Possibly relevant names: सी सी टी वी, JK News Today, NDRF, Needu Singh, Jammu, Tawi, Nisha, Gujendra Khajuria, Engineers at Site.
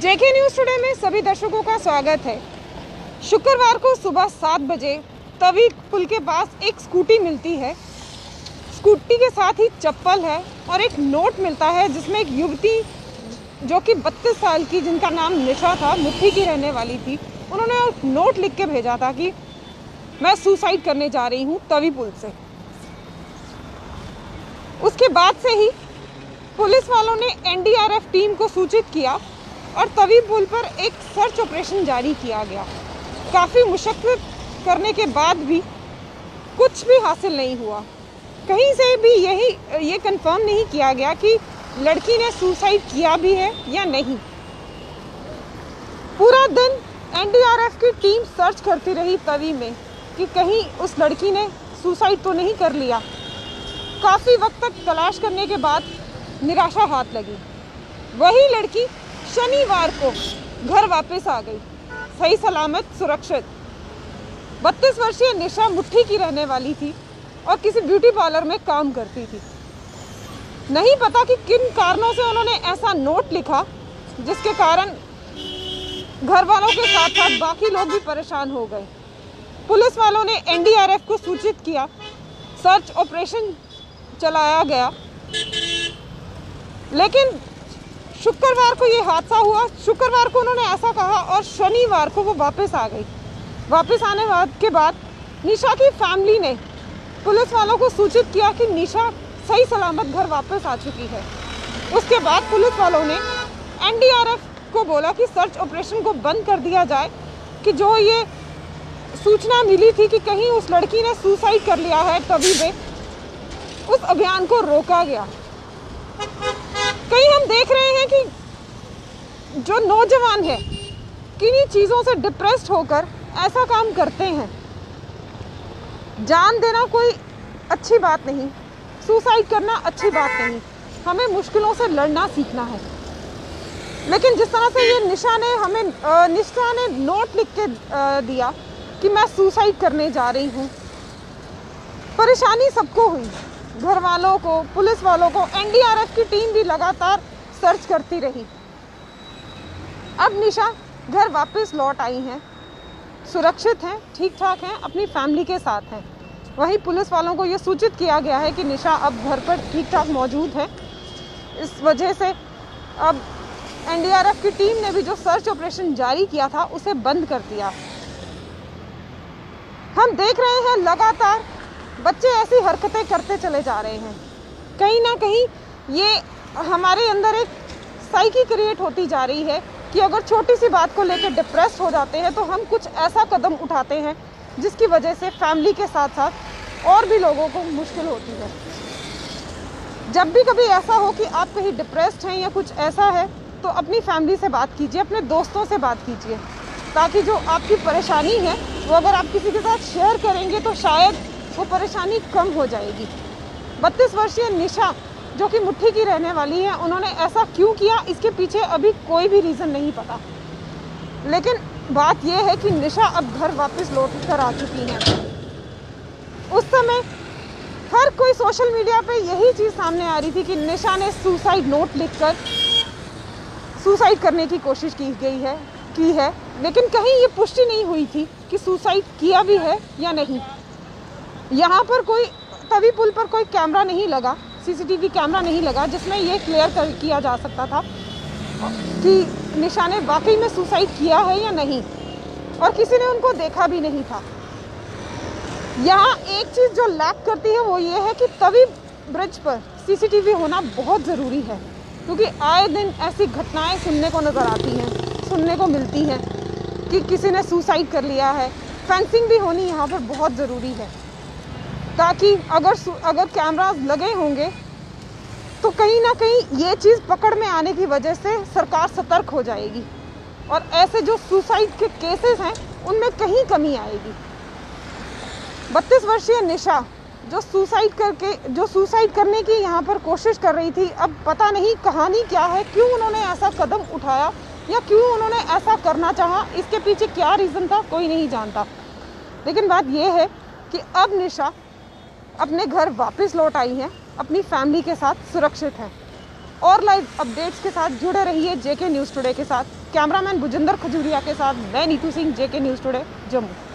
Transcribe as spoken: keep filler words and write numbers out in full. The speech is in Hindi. जेके न्यूज़ टुडे में सभी दर्शकों का स्वागत है। शुक्रवार को सुबह सात बजे तवी पुल के पास एक स्कूटी मिलती है। स्कूटी के साथ ही चप्पल है और एक नोट मिलता है, जिसमें एक युवती जो कि बत्तीस साल की, जिनका नाम निशा था, मुट्ठी की रहने वाली थी, उन्होंने नोट लिख के भेजा था कि मैं सुसाइड करने जा रही हूँ तवी पुल से। उसके बाद से ही पुलिस वालों ने N D R F team को सूचित किया और तवी पुल पर एक सर्च ऑपरेशन जारी किया गया। काफ़ी मुशक्कत करने के बाद भी कुछ भी हासिल नहीं हुआ। कहीं से भी यही ये कंफर्म नहीं किया गया कि लड़की ने सुसाइड किया भी है या नहीं। पूरा दिन एन डी आर एफ की टीम सर्च करती रही तवी में कि कहीं उस लड़की ने सुसाइड तो नहीं कर लिया। काफ़ी वक्त तक तलाश करने के बाद निराशा हाथ लगी। वही लड़की शनिवार को घर वापस आ गई, सही सलामत, सुरक्षित। बत्तीस वर्षीय निशा मुट्ठी की रहने वाली थी और किसी ब्यूटी पार्लर में काम करती थी। नहीं पता कि किन कारणों से उन्होंने ऐसा नोट लिखा, जिसके कारण घर वालों के साथ साथ बाकी लोग भी परेशान हो गए। पुलिस वालों ने एन डी आर एफ को सूचित किया, सर्च ऑपरेशन चलाया गया, लेकिन शुक्रवार को ये हादसा हुआ। शुक्रवार को उन्होंने ऐसा कहा और शनिवार को वो वापस आ गई। वापस आने के बाद निशा की फैमिली ने पुलिस वालों को सूचित किया कि निशा सही सलामत घर वापस आ चुकी है। उसके बाद पुलिस वालों ने एन डी आर एफ को बोला कि सर्च ऑपरेशन को बंद कर दिया जाए, कि जो ये सूचना मिली थी कि कहीं उस लड़की ने सुसाइड कर लिया है तभी वे, उस अभियान को रोका गया। कहीं हम देख रहे हैं कि जो नौजवान है किन्हीं चीज़ों से डिप्रेस्ड होकर ऐसा काम करते हैं। जान देना कोई अच्छी बात नहीं, सुसाइड करना अच्छी बात नहीं। हमें मुश्किलों से लड़ना सीखना है। लेकिन जिस तरह से ये निशा ने हमें निशा ने नोट लिख के दिया कि मैं सुसाइड करने जा रही हूँ, परेशानी सबको हुई, घर वालों को, पुलिस वालों को। एन डी आर एफ की टीम भी लगातार सर्च करती रही। अब निशा घर वापस लौट आई हैं, सुरक्षित हैं, ठीक ठाक हैं, अपनी फैमिली के साथ हैं। वहीं पुलिस वालों को ये सूचित किया गया है कि निशा अब घर पर ठीक ठाक मौजूद है। इस वजह से अब एन डी आर एफ की टीम ने भी जो सर्च ऑपरेशन जारी किया था उसे बंद कर दिया। हम देख रहे हैं लगातार बच्चे ऐसी हरकतें करते चले जा रहे हैं। कहीं ना कहीं ये हमारे अंदर एक साइकी क्रिएट होती जा रही है कि अगर छोटी सी बात को लेकर डिप्रेस हो जाते हैं तो हम कुछ ऐसा कदम उठाते हैं जिसकी वजह से फैमिली के साथ साथ और भी लोगों को मुश्किल होती है। जब भी कभी ऐसा हो कि आप कहीं डिप्रेस्ड हैं या कुछ ऐसा है, तो अपनी फैमिली से बात कीजिए, अपने दोस्तों से बात कीजिए, ताकि जो आपकी परेशानी है वो अगर आप किसी के साथ शेयर करेंगे तो शायद वो परेशानी कम हो जाएगी। बत्तीस वर्षीय निशा, जो कि मुट्ठी की रहने वाली है, उन्होंने ऐसा क्यों किया, इसके पीछे अभी कोई भी रीज़न नहीं पता। लेकिन बात यह है कि निशा अब घर वापस लौट कर आ चुकी है। उस समय हर कोई सोशल मीडिया पे यही चीज़ सामने आ रही थी कि निशा ने सुसाइड नोट लिखकर सुसाइड करने की कोशिश की गई है की है लेकिन कहीं ये पुष्टि नहीं हुई थी कि सुसाइड किया भी है या नहीं। यहाँ पर कोई तवी पुल पर कोई कैमरा नहीं लगा, सी सी टी वी camera नहीं लगा, जिसमें ये क्लियर कर किया जा सकता था कि निशा ने वाकई में सुसाइड किया है या नहीं, और किसी ने उनको देखा भी नहीं था। यहाँ एक चीज़ जो लैक करती है वो ये है कि तवी ब्रिज पर सी सी टी वी होना बहुत ज़रूरी है, क्योंकि आए दिन ऐसी घटनाएं सुनने को नज़र आती हैं, सुनने को मिलती हैं कि किसी ने सुसाइड कर लिया है। फेंसिंग भी होनी यहाँ पर बहुत ज़रूरी है, ताकि अगर अगर कैमरास लगे होंगे तो कहीं ना कहीं ये चीज़ पकड़ में आने की वजह से सरकार सतर्क हो जाएगी और ऐसे जो सुसाइड के केसेस हैं उनमें कहीं कमी आएगी। बत्तीस वर्षीय निशा जो सुसाइड करके जो सुसाइड करने की यहाँ पर कोशिश कर रही थी, अब पता नहीं कहानी क्या है, क्यों उन्होंने ऐसा कदम उठाया या क्यों उन्होंने ऐसा करना चाहा, इसके पीछे क्या रीज़न था कोई नहीं जानता। लेकिन बात यह है कि अब निशा अपने घर वापस लौट आई हैं, अपनी फैमिली के साथ सुरक्षित हैं। और लाइव अपडेट्स के साथ जुड़े रहिए जेके न्यूज़ टुडे के साथ। कैमरामैन गुजेंद्र खजूरिया के साथ मैं Neetu Singh, JK news today, Jammu.